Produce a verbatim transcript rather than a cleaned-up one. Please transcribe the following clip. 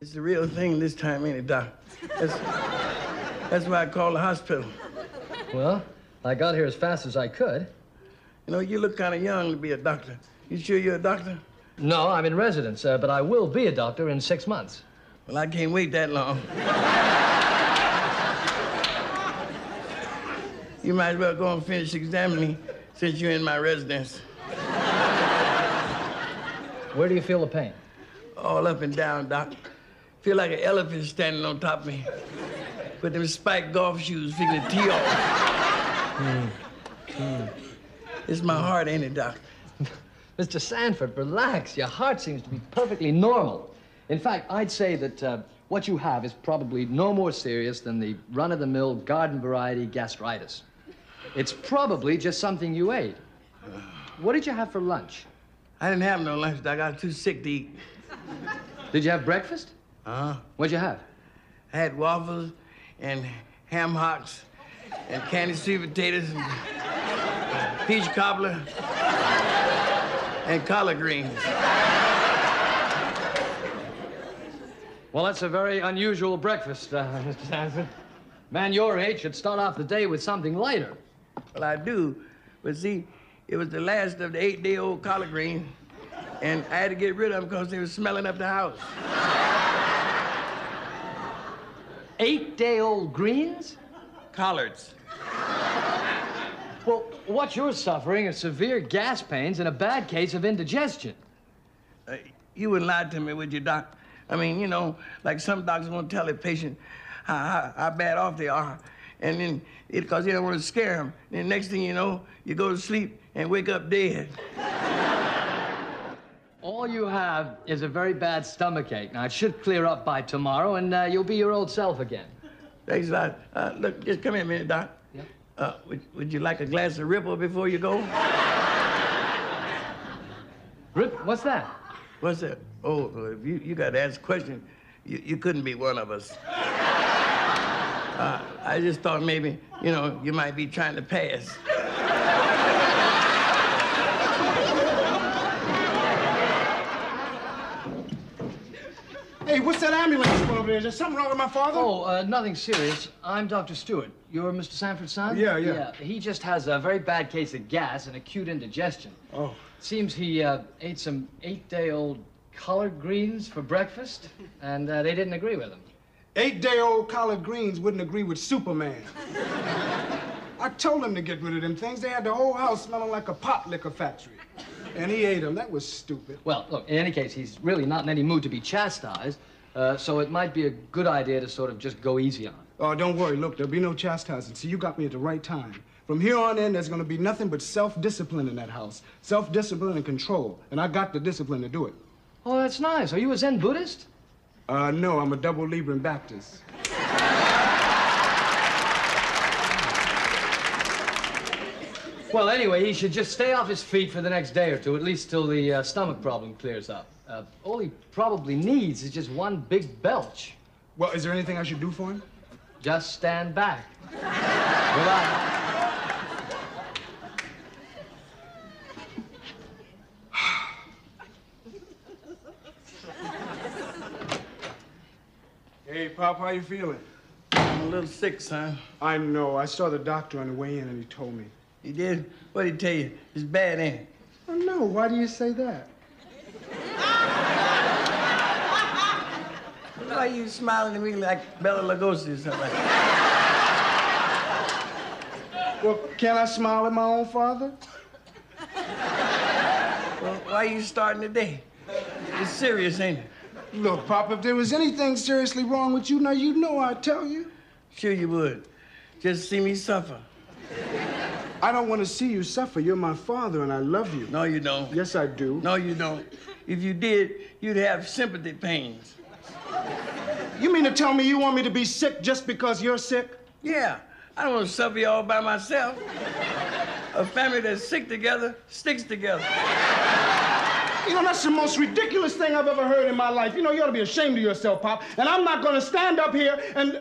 It's the real thing this time, ain't it, Doc? That's, that's why I called the hospital. Well, I got here as fast as I could. You know, you look kind of young to be a doctor. You sure you're a doctor? No, I'm in residence, uh, but I will be a doctor in six months. Well, I can't wait that long. You might as well go and finish examining since you're in my residence. Where do you feel the pain? All up and down, Doc. Feel like an elephant standing on top of me. With them spiked golf shoes fixing to tee off. Mm. Mm. It's my heart, ain't it, Doc? Mister Sanford, relax. Your heart seems to be perfectly normal. In fact, I'd say that uh, what you have is probably no more serious than the run-of-the-mill garden variety gastritis. It's probably just something you ate. What did you have for lunch? I didn't have no lunch, Doc. I was too sick to eat. Did you have breakfast? Uh-huh. What'd you have? I had waffles and ham hocks and candied sweet potatoes and peach cobbler and collard greens. Well, that's a very unusual breakfast, uh, Mister Sanford. Man your age should start off the day with something lighter. Well, I do. But see, it was the last of the eight-day-old collard greens. And I had to get rid of them because they were smelling up the house. Eight-day-old greens? Collards. Well, what you're suffering is severe gas pains and a bad case of indigestion. Uh, you wouldn't lie to me, would you, Doc? I mean, you know, like some doctors won't tell their patient how, how, how bad off they are. And then, because they don't want to scare them. And the next thing you know, you go to sleep and wake up dead. All you have is a very bad stomachache. Now, it should clear up by tomorrow, and uh, you'll be your old self again. Thanks a lot. Uh, look, just come here a minute, Doc. Yeah. Uh, would, would you like a glass of Ripple before you go? Rip, what's that? What's that? Oh, if you, you got to ask questions, you, you couldn't be one of us. uh, I just thought maybe, you know, you might be trying to pass. Hey, what's that ambulance over there? Is there something wrong with my father? Oh, uh, nothing serious. I'm Doctor Stewart. You're Mister Sanford's son? Yeah, yeah. Yeah. He just has a very bad case of gas and acute indigestion. Oh. Seems he uh, ate some eight-day-old collard greens for breakfast, and uh, they didn't agree with him. Eight-day-old collard greens wouldn't agree with Superman. I told him to get rid of them things. They had the whole house smelling like a pot liquor factory. And he ate them. That was stupid. Well, look, in any case, he's really not in any mood to be chastised, uh, so it might be a good idea to sort of just go easy on him. Oh, don't worry. Look, there'll be no chastising. See, you got me at the right time. From here on in, there's going to be nothing but self-discipline in that house. Self-discipline and control. And I got the discipline to do it. Oh, that's nice. Are you a Zen Buddhist? Uh, no, I'm a double Libran Baptist. Well, anyway, he should just stay off his feet for the next day or two, at least till the uh, stomach problem clears up. Uh, all he probably needs is just one big belch. Well, is there anything I should do for him? Just stand back. Goodbye. Hey, Pop, how you feeling? I'm a little sick, son. I know. I saw the doctor on the way in, and he told me. He did? What did he tell you? It's bad, ain't it? Oh, no. Why do you say that? Why are you smiling at me like Bella Lugosi or something like that? Well, can I smile at my own father? Well, why are you starting today? It's serious, ain't it? Look, Pop, if there was anything seriously wrong with you, now you know I'd tell you. Sure you would. Just see me suffer. I don't want to see you suffer. You're my father, and I love you. No, you don't. Yes, I do. No, you don't. If you did, you'd have sympathy pains. You mean to tell me you want me to be sick just because you're sick? Yeah. I don't want to suffer you all by myself. A family that's sick together sticks together. You know, that's the most ridiculous thing I've ever heard in my life. You know, you ought to be ashamed of yourself, Pop. And I'm not going to stand up here and...